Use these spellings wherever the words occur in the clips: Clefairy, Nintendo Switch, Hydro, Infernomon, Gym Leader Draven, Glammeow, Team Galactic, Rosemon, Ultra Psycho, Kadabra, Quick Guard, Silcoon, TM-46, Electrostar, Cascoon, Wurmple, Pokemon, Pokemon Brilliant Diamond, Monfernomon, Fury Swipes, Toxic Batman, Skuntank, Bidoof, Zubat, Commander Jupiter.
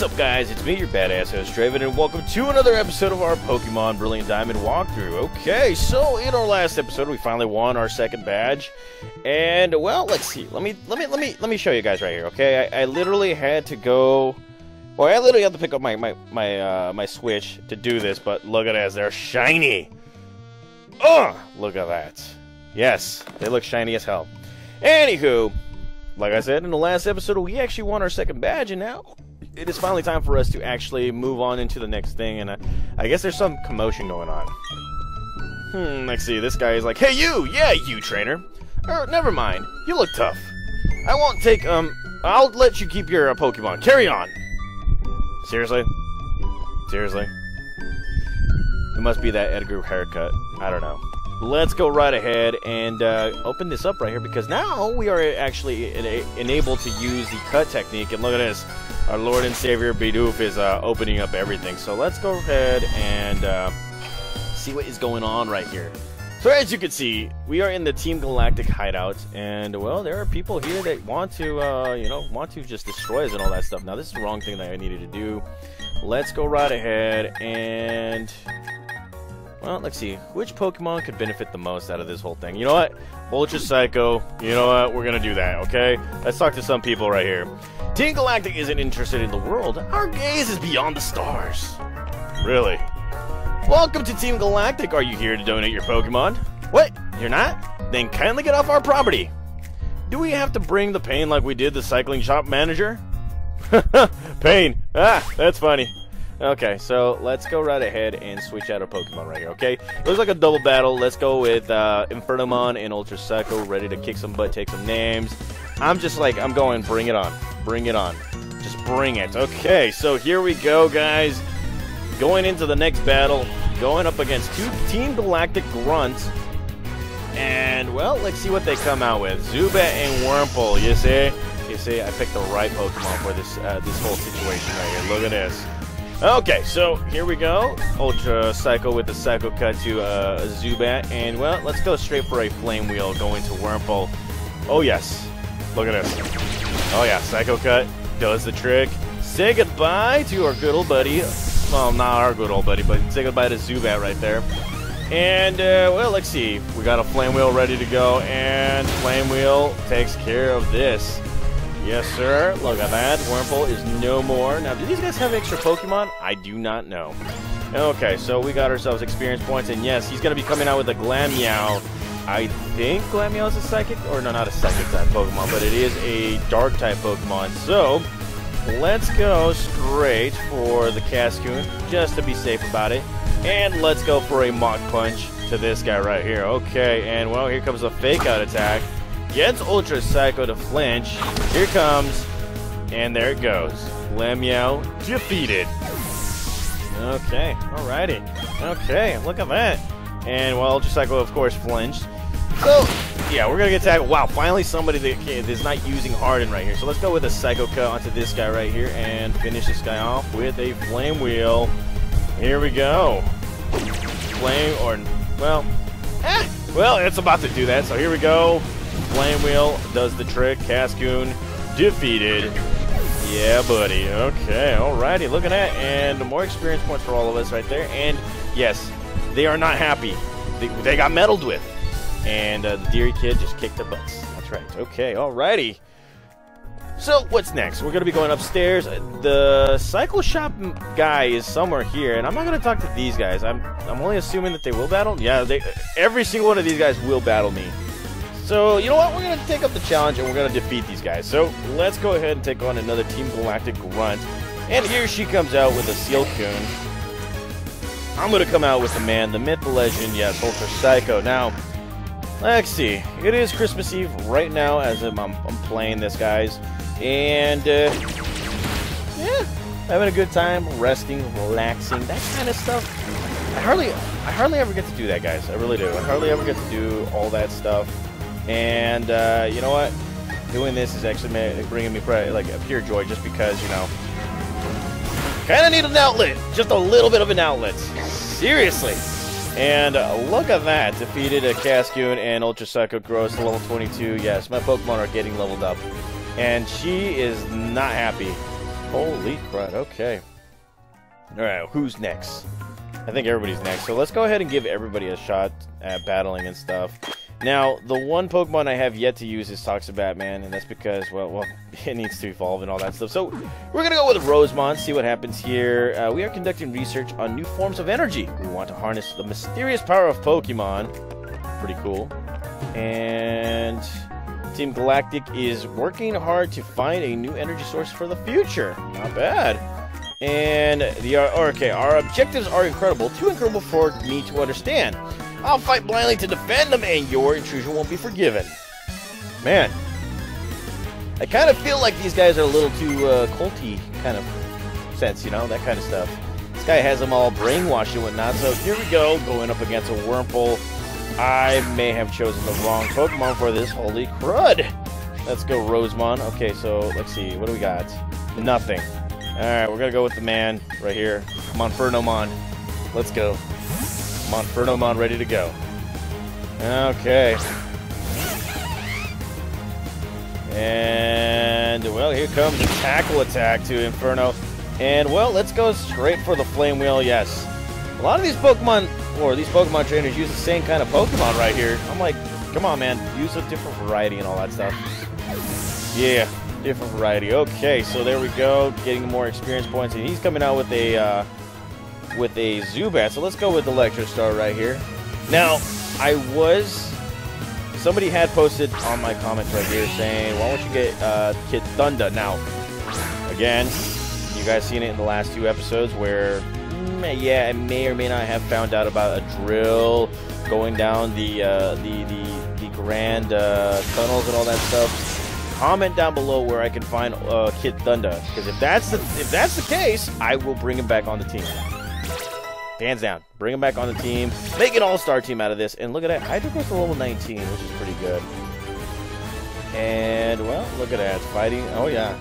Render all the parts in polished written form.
What's up, guys? It's me, your badass host, Draven, and welcome to another episode of our Pokemon Brilliant Diamond walkthrough. Okay, so in our last episode, we finally won our second badge, and, well, let's see. Let me show you guys right here, okay? I literally had to go... Well, I literally had to pick up my Switch to do this, but look at this. They're shiny! Look at that. Yes, they look shiny as hell. Anywho, like I said, in the last episode, we actually won our second badge, and now... It is finally time for us to actually move on into the next thing, and I guess there's some commotion going on. Let's see, this guy is like, hey, you! Yeah, you, trainer! Never mind, you look tough. I won't take, I'll let you keep your Pokemon. Carry on! Seriously? Seriously? It must be that Edgar haircut. I don't know. Let's go right ahead and open this up right here, because now we are actually enabled to use the cut technique, and look at this. Our Lord and Savior Bidoof is opening up everything, so let's go ahead and see what is going on right here. So as you can see, we are in the Team Galactic hideout, and well, there are people here that want to, just destroy us and all that stuff. Now, this is the wrong thing that I needed to do. Let's go right ahead and, well, let's see which Pokemon could benefit the most out of this whole thing. You know what, Ultra Psycho. You know what, we're gonna do that. Okay, let's talk to some people right here. Team Galactic isn't interested in the world. Our gaze is beyond the stars. Really? Welcome to Team Galactic. Are you here to donate your Pokemon? What? You're not? Then kindly get off our property. Do we have to bring the pain like we did the cycling shop manager? Pain. Ah, that's funny. Okay, so let's go right ahead and switch out our Pokemon right here, okay? It looks like a double battle. Let's go with Infernomon and Ultra Psycho, ready to kick some butt, take some names. I'm just like, I'm going, bring it on. Bring it on. Just bring it. Okay, so here we go, guys. Going into the next battle. Going up against two Team Galactic grunts. And, well, let's see what they come out with. Zubat and Wurmple, you see? You see, I picked the right Pokemon for this whole situation right here. Look at this. Okay, so here we go. Ultra Psycho with the Psycho Cut to Zubat. And, well, let's go straight for a Flame Wheel going to Wurmple. Oh, yes. Look at this. Oh, yeah. Psycho Cut does the trick. Say goodbye to our good old buddy. Well, not our good old buddy, but say goodbye to Zubat right there. And, well, let's see. We got a Flame Wheel ready to go, and Flame Wheel takes care of this. Yes, sir. Look at that. Wurmple is no more. Now, do these guys have extra Pokemon? I do not know. Okay, so we got ourselves experience points, and yes, he's going to be coming out with a Glammeow. I think Glammeow is a psychic, or no, not a psychic type Pokemon, but it is a dark type Pokemon. So, let's go straight for the Cascoon, just to be safe about it. And let's go for a Mach Punch to this guy right here. Okay, and well, here comes a Fake Out attack. Gets Ultra Psycho to flinch. Here comes, and there it goes. Glammeow defeated. Okay, alrighty. Okay, look at that. And well, Ultra Psycho, of course, flinched. So, yeah, we're gonna get tagged. Wow, finally somebody that is not using Harden right here. So let's go with a Psycho Cut onto this guy right here and finish this guy off with a Flame Wheel. Here we go. Flame, or, well, well, it's about to do that. So here we go. Flame Wheel does the trick. Cascoon defeated. Yeah, buddy. Okay, alrighty. Look at that. And more experience points for all of us right there. And yes, they are not happy. They got meddled with. And the Deary Kid just kicked their butts. That's right. Okay, alrighty. So, what's next? We're going to be going upstairs. The Cycle Shop guy is somewhere here, and I'm not going to talk to these guys. I'm only assuming that they will battle. Yeah, every single one of these guys will battle me. So, you know what? We're going to take up the challenge, and we're going to defeat these guys. So, let's go ahead and take on another Team Galactic grunt. And here she comes out with a Silcoon. I'm going to come out with the man, the myth, the legend, yes, Ultra Psycho. Now, let's see. It is Christmas Eve right now as I'm playing this, guys. And, yeah, having a good time, resting, relaxing, that kind of stuff. I hardly ever get to do that, guys. I really do. I hardly ever get to do all that stuff. And you know what? Doing this is actually bringing me like a pure joy, just because, you know, kind of need an outlet, just a little bit of an outlet. Seriously. And look at that! Defeated a Cascoon and Ultra Psycho grows to level 22. Yes, my Pokemon are getting leveled up, and she is not happy. Holy crud, okay. Alright, who's next? I think everybody's next, so let's go ahead and give everybody a shot at battling and stuff. Now, the one Pokemon I have yet to use is Toxic Batman, and that's because, well, it needs to evolve and all that stuff. So, we're going to go with Rosemon, see what happens here. We are conducting research on new forms of energy. We want to harness the mysterious power of Pokemon. Pretty cool. And Team Galactic is working hard to find a new energy source for the future. Not bad. And our objectives are incredible, too incredible for me to understand. I'll fight blindly to defend them, and your intrusion won't be forgiven. Man, I kind of feel like these guys are a little too culty kind of sense, you know, that kind of stuff. This guy has them all brainwashed and whatnot. So here we go, going up against a Wurmple. I may have chosen the wrong Pokemon for this. Holy crud! Let's go, Rosemon. Okay, so let's see, what do we got? Nothing. Alright, we're gonna go with the man right here. Monfernomon. Let's go. Monfernomon ready to go. Okay. And, well, here comes the tackle attack to Inferno. And, well, let's go straight for the Flame Wheel, yes. A lot of these Pokemon, or these Pokemon trainers use the same kind of Pokemon right here. I'm like, come on, man. Use a different variety and all that stuff. Yeah. Different variety. Okay, so there we go, getting more experience points, and he's coming out with a Zubat. So let's go with Electrostar right here. Now, somebody had posted on my comments right here saying, "Why don't you get Kid Thunder?" Now, again, you guys seen it in the last two episodes where, yeah, I may or may not have found out about a drill going down the grand tunnels and all that stuff. Comment down below where I can find Kid Thunder, because if that's the case, I will bring him back on the team. Hands down, bring him back on the team. Make an all-star team out of this, and look at that, Hydro goes to level 19, which is pretty good. And well, look at that, fighting. Oh yeah.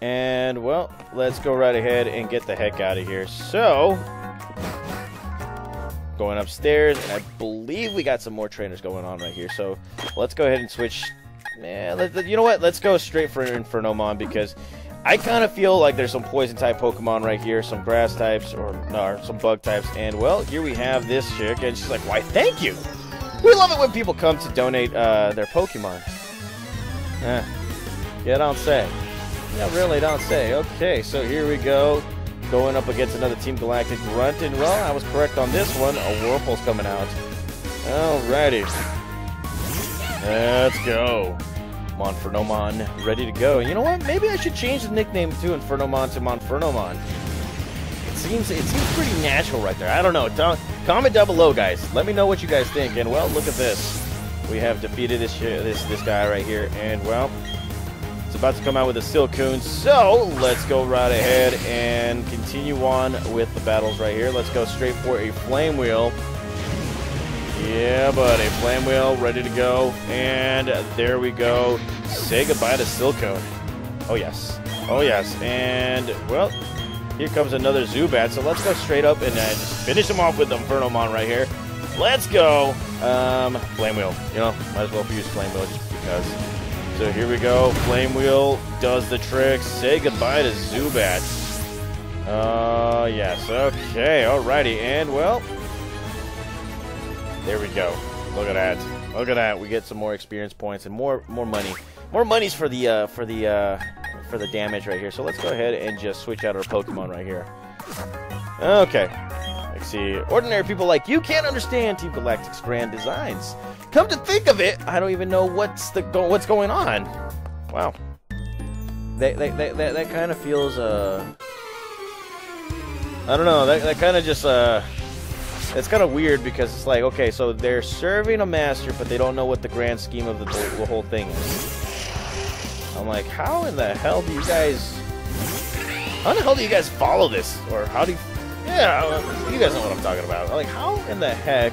And well, let's go right ahead and get the heck out of here. So, going upstairs, I believe we got some more trainers going on right here. So let's go ahead and switch. You know what? Let's go straight for Infernomon, because I kind of feel like there's some poison-type Pokemon right here, some grass types, or some bug types, and, well, here we have this chick, and she's like, why, thank you! We love it when people come to donate their Pokemon. Yeah, don't say. Yeah, really, don't say. Okay, so here we go, going up against another Team Galactic Grunt, and, well, I was correct on this one. A Wurmple's coming out. Alrighty. Let's go. Monfernomon, ready to go. And you know what? Maybe I should change the nickname to Infernomon to Monfernomon. It seems pretty natural right there. I don't know. Comment down below, guys. Let me know what you guys think. And, well, look at this. We have defeated this guy right here. And, well, it's about to come out with a Silcoon. So, let's go right ahead and continue on with the battles right here. Let's go straight for a Flame Wheel. Yeah, buddy. Flame Wheel, ready to go. And there we go. Say goodbye to Silcoon. Oh, yes. Oh, yes. And, well, here comes another Zubat. So let's go straight up and just finish him off with Infernomon right here. Let's go. Flame Wheel. You know, might as well use Flame Wheel just because. So here we go. Flame Wheel does the trick. Say goodbye to Zubat. Oh, yes. Okay. Alrighty. And, well, there we go. Look at that. Look at that. We get some more experience points and more money. More money's for the damage right here. So let's go ahead and just switch out our Pokemon right here. Okay. Let's see. Ordinary people like you can't understand Team Galactic's grand designs. Come to think of it, I don't even know what's going on. Wow. That kind of feels I don't know. That kind of just it's kind of weird because it's like, okay, so they're serving a master, but they don't know what the grand scheme of the whole thing is. I'm like, how in the hell do you guys... How in the hell do you guys follow this? Or how do you... Yeah, you guys know what I'm talking about. Like, how in the heck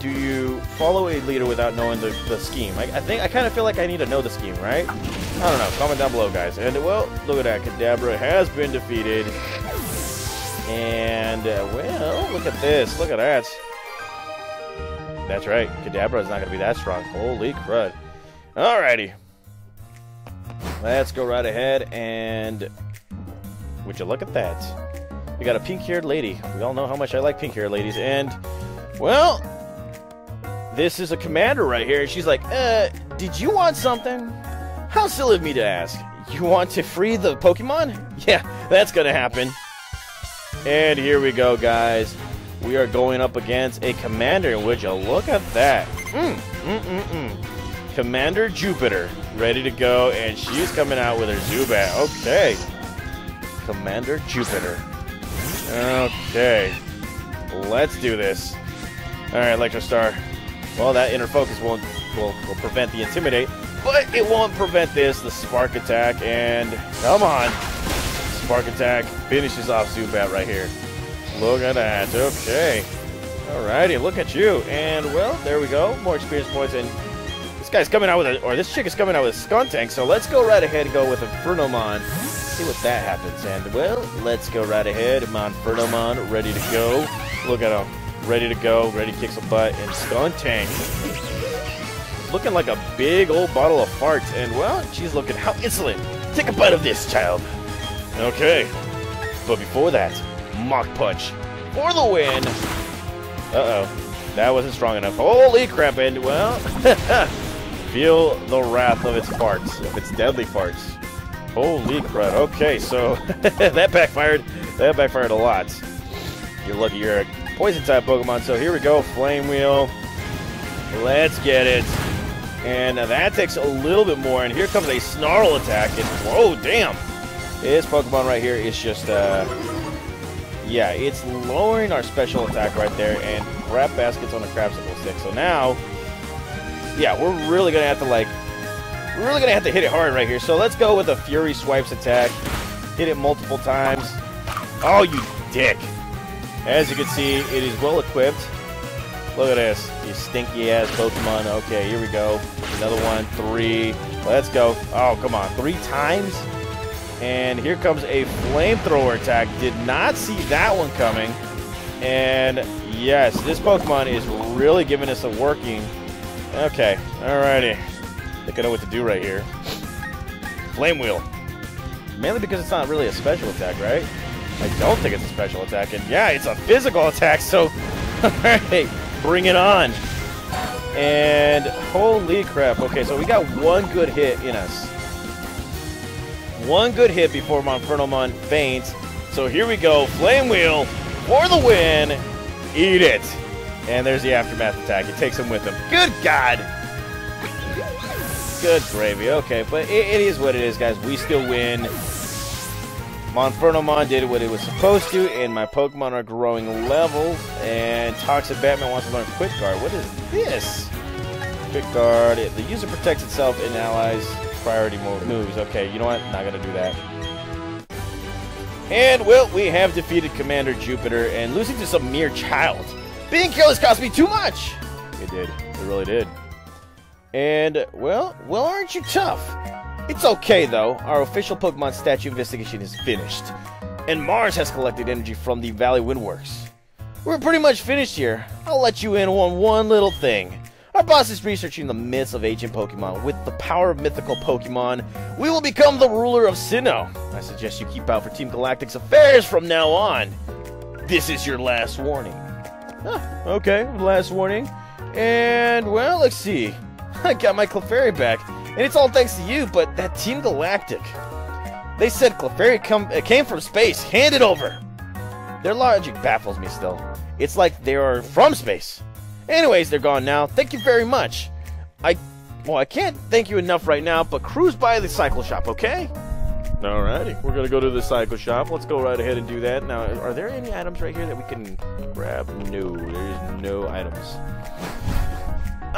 do you follow a leader without knowing the scheme? I kind of feel like I need to know the scheme, right? I don't know. Comment down below, guys. And, well, look at that. Kadabra has been defeated. And, well, look at this. Look at that. That's right. Kadabra's not going to be that strong. Holy crud. Alrighty. Let's go right ahead and Would you look at that? We got a pink-haired lady. We all know how much I like pink-haired ladies. And, well, this is a commander right here. She's like, did you want something? How silly of me to ask. You want to free the Pokemon? Yeah, that's gonna happen. And here we go, guys. We are going up against a commander. Would you look at that? Commander Jupiter, ready to go, and she's coming out with her Zubat. Okay. Commander Jupiter. Okay. Let's do this. Alright, Electrostar. Well, that inner focus will prevent the intimidate, but it won't prevent this, the spark attack, and come on. Spark attack finishes off Zubat right here. Look at that. Okay. Alrighty, look at you. And, well, there we go. More experience points, and this guy's coming out with a, or this chick is coming out with a Skuntank, so let's go right ahead and go with Infernomon. See what that happens. And, well, let's go right ahead. Monfernomon, ready to go. Look at him. Ready to go. Ready to kick some butt. And Skuntank. Looking like a big old bottle of farts. And, well, she's looking how insolent. Take a bite of this, child. Okay. But before that, Mach Punch for the win. Uh-oh. That wasn't strong enough. Holy crap, and well, feel the wrath of its farts, of its deadly farts. Holy crap. Okay, so that backfired. That backfired a lot. You're lucky you're a poison-type Pokemon, so here we go. Flame Wheel. Let's get it. And that takes a little bit more, and here comes a Snarl attack, and whoa, damn. This Pokemon right here is just, yeah, it's lowering our special attack right there, and crap baskets on a crapsicle stick. So now, yeah, we're really gonna have to hit it hard right here. So let's go with a Fury Swipes attack. Hit it multiple times. Oh, you dick! As you can see, it is well equipped. Look at this, you stinky ass Pokemon. Okay, here we go. Another one, three. Let's go. Oh, come on, three times. And here comes a flamethrower attack. Did not see that one coming. And yes, this Pokemon is really giving us a working. Okay, alrighty. I think I know what to do right here. Flame Wheel. Mainly because it's not really a special attack, right? I don't think it's a special attack. And yeah, it's a physical attack, so alright, bring it on. And holy crap. Okay, so we got one good hit in us. One good hit before Monfernomon faints. So here we go. Flame Wheel for the win. Eat it. And there's the aftermath attack. It takes him with him. Good God. Good gravy. Okay, but it is what it is, guys. We still win. Monfernomon did what it was supposed to, and my Pokemon are growing levels. And Toxic Batman wants to learn Quick Guard. What is this? Quick Guard. The user protects itself and allies. Priority moves. Okay, you know what? Not gonna do that. And, well, we have defeated Commander Jupiter and losing to some mere child. Being careless cost me too much! It did. It really did. And, well, aren't you tough? It's okay, though. Our official Pokemon statue investigation is finished. And Mars has collected energy from the Valley Windworks. We're pretty much finished here. I'll let you in on one little thing. Our boss is researching the myths of ancient Pokemon. With the power of mythical Pokemon, we will become the ruler of Sinnoh. I suggest you keep out for Team Galactic's affairs from now on. This is your last warning. Huh, okay, last warning. And, well, let's see. I got my Clefairy back, and it's all thanks to you, but that Team Galactic. They said Clefairy came from space. Hand it over. Their logic baffles me still. It's like they are from space. Anyways, they're gone now. Thank you very much. I can't thank you enough right now, but cruise by the cycle shop, okay? Alrighty, we're gonna go to the cycle shop. Let's go right ahead and do that. Now, are there any items right here that we can grab? No, there's no items.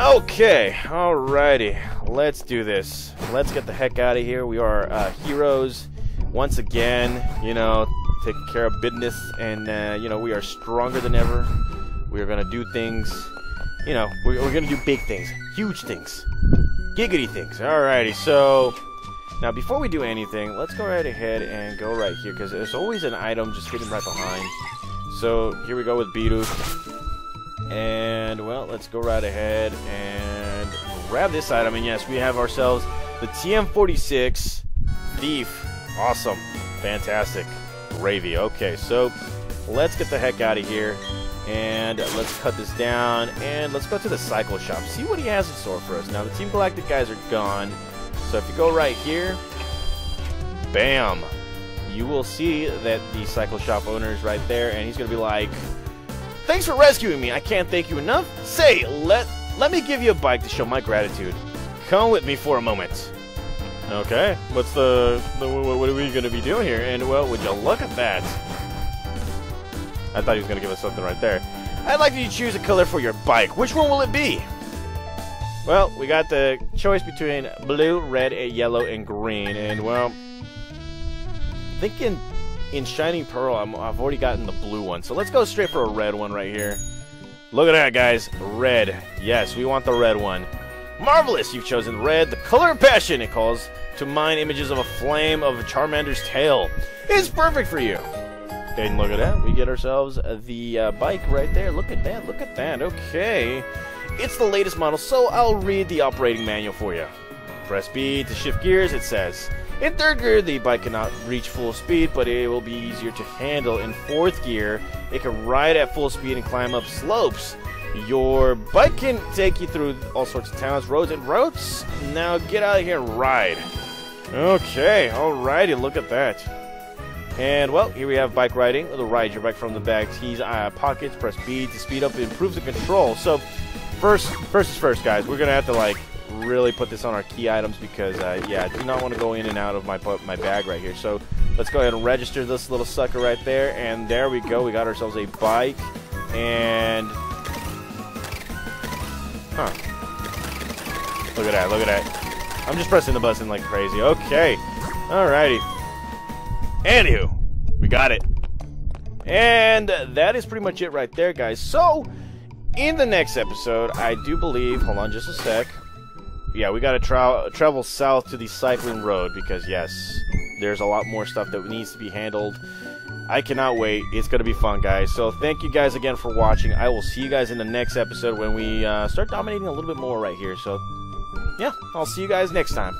Okay, alrighty. Let's do this. Let's get the heck out of here. We are heroes once again, you know, taking care of business, and, you know, we are stronger than ever. We're gonna do things. You know, we're gonna do big things, huge things, giggity things. Alrighty, so now before we do anything, let's go right ahead and go right here because there's always an item just hidden right behind. So here we go with Beedoo, and well, let's go right ahead and grab this item. And yes, we have ourselves the TM-46 Thief. Awesome, fantastic. gravy. Okay, so let's get the heck out of here. And let's cut this down, and let's go to the cycle shop, see what he has in store for us. Now, the Team Galactic guys are gone, so if you go right here, bam, you will see that the cycle shop owner is right there, and he's going to be like, thanks for rescuing me, I can't thank you enough. Say, let me give you a bike to show my gratitude. Come with me for a moment. Okay, what's what are we going to be doing here? And, well, would you look at that. I thought he was going to give us something right there. I'd like you to choose a color for your bike. Which one will it be? Well, we got the choice between blue, red, yellow, and green. And, well, I think in Shining Pearl, I've already gotten the blue one. So let's go straight for a red one right here. Look at that, guys. Red. Yes, we want the red one. Marvelous! You've chosen red, the color of passion. It calls to mind images of a flame of Charmander's tail. It's perfect for you. And look at that, we get ourselves the bike right there. Look at that, look at that. Okay, it's the latest model, so I'll read the operating manual for you. Press B to shift gears. It says, in third gear, the bike cannot reach full speed, but it will be easier to handle. In fourth gear, it can ride at full speed and climb up slopes. Your bike can take you through all sorts of towns, roads, and routes. Now get out of here and ride. Okay, alrighty, look at that. And, well, here we have bike riding. It'll ride your bike from the back. Tease pockets. Press B to speed up and improve the control. So, first is first, guys. We're going to have to, like, really put this on our key items because, yeah, I do not want to go in and out of my bag right here. So, let's go ahead and register this little sucker right there. And there we go. We got ourselves a bike. And... huh. Look at that. Look at that. I'm just pressing the button like crazy. Okay. Alrighty. Anywho, we got it. And that is pretty much it right there, guys. So, in the next episode, I do believe... hold on just a sec. Yeah, we got to travel south to the cycling road because, yes, there's a lot more stuff that needs to be handled. I cannot wait. It's going to be fun, guys. So, thank you guys again for watching. I will see you guys in the next episode when we start dominating a little bit more right here. So, yeah, I'll see you guys next time.